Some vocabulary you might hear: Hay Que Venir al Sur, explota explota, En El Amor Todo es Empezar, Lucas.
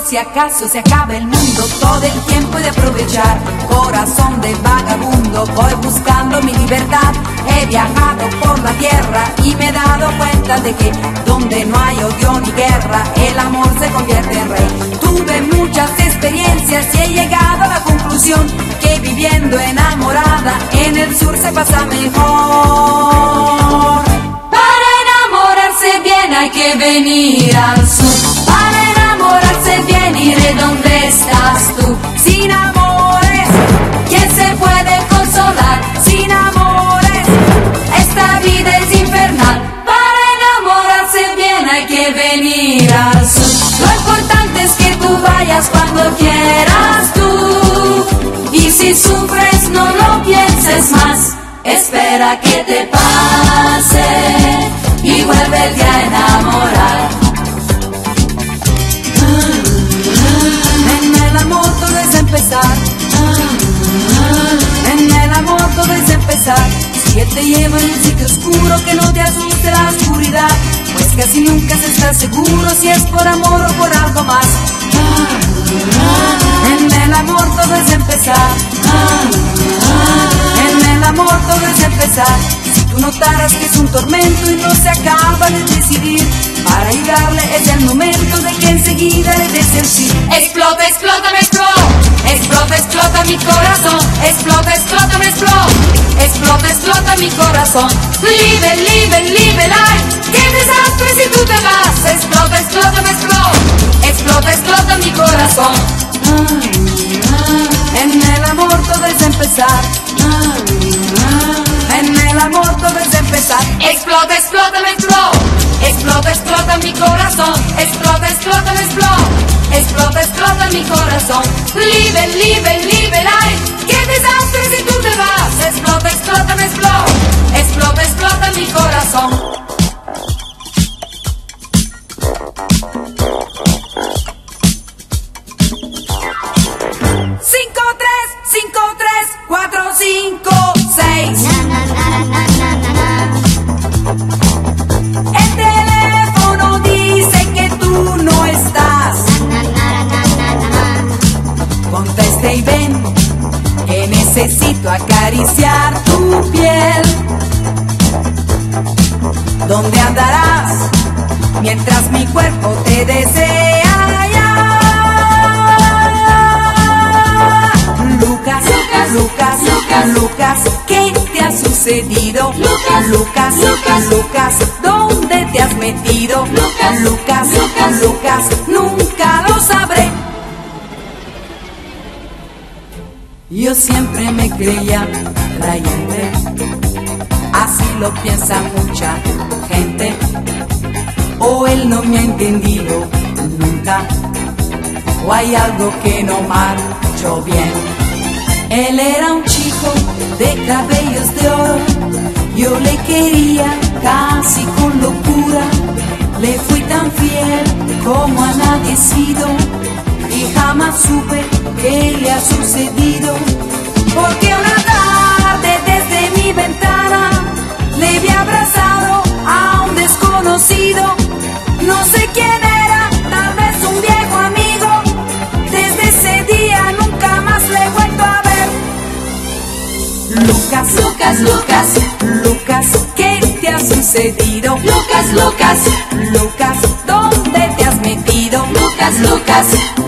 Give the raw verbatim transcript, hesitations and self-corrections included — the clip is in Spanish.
por si acaso se acaba el mundo. Todo el tiempo he de aprovechar, corazón de vagabundo, voy buscando mi libertad. He viajado por la tierra y me he dado cuenta de que donde no hay odio ni guerra, el amor se convierte en rey. Tuve muchas experiencias y he llegado a la conclusión que viviendo enamorada en el sur se pasa mejor. Para enamorarse bien hay que venir al sur. Para enamorarse bien iré donde estás tú. Sin amores, ¿quién se puede consolar? Sin amores, esta vida es infernal. Para enamorarse bien hay que venir al sur. Lo importante es que tú vayas cuando quieras tú. Y si sufres no lo pienses más, espera que te pase y vuélvete a enamorar. En el amor todo es empezar. En el amor todo es empezar. Si él te lleva en un sitio oscuro, que no te asuste la oscuridad, pues casi nunca se está seguro si es por amor o por algo más. En el amor todo es empezar. En el amor todo es empezar. Si tú notaras que es un tormento y no se acaba de decidir, para ayudarle es el momento de que enseguida le des el sí. Explota, explota, me explota. Explota, explota mi corazón. Explota, explota, me explota. Explota, explota mi corazón. Live, live, live life. ¡Qué desastre si tú te vas! Explota, explota, me explota. Explota, explota mi corazón. En el amor todo es empezar. En el amor todo es empezar. Explota, explota, me explota. Explota, explota mi corazón. Explota, explota, me explota. Explota, explota mi corazón. Live, live, live life. ¡Qué desastre si tú te vas! Explota, explota, me explota. Explota, explota mi corazón. cinco, tres, cinco, tres, cuatro, cinco, seis. El teléfono dice que tú no estás. Contesta y ven, que necesito acariciar tu piel. ¿Dónde andarás mientras mi cuerpo te desea ya? Lucas, Lucas, Lucas, Lucas, ¿qué te ha sucedido? Lucas, Lucas, Lucas, Lucas, ¿dónde te has metido? Lucas, Lucas, Lucas, Lucas, nunca lo sabré. Yo siempre me creía valiente, así lo piensa mucha gente. O él no me ha entendido nunca, o hay algo que no marchó bien. Él era un chico de cabellos de oro, yo le quería casi con locura. Le fui tan fiel como a nadie he sido, y jamás supe qué le ha sucedido. Porque una tarde desde mi ventana le vi abrazado a un desconocido. No sé quién era, tal vez un viejo amigo. Desde ese día nunca más le he vuelto a ver. Lucas, Lucas, Lucas, Lucas, ¿qué te ha sucedido? Lucas, Lucas, Lucas, ¿dónde te has metido? Lucas, Lucas.